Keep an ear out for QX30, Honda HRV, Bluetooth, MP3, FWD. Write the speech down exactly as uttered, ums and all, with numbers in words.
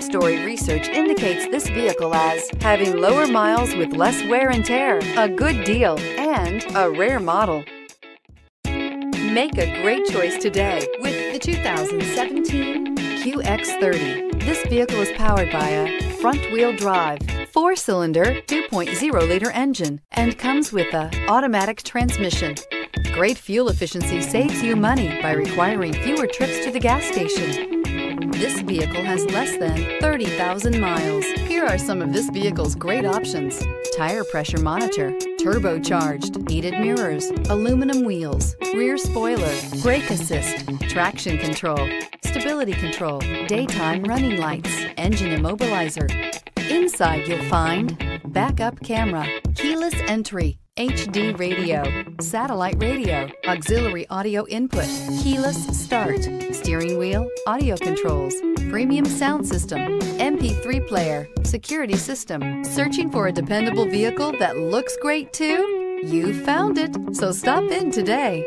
Car Story research indicates this vehicle as having lower miles with less wear and tear, a good deal, and a rare model. Make a great choice today with the two thousand seventeen Q X thirty. This vehicle is powered by a front-wheel drive, four-cylinder, two point oh liter engine, and comes with an automatic transmission. Great fuel efficiency saves you money by requiring fewer trips to the gas station. This vehicle has less than thirty thousand miles. Here are some of this vehicle's great options: tire pressure monitor, turbocharged, heated mirrors, aluminum wheels, rear spoiler, brake assist, traction control, stability control, daytime running lights, engine immobilizer. Inside you'll find backup camera, keyless entry, H D radio, satellite radio, auxiliary audio input, keyless start, steering wheel, audio controls, premium sound system, M P three player, security system. Searching for a dependable vehicle that looks great too? You found it, so stop in today.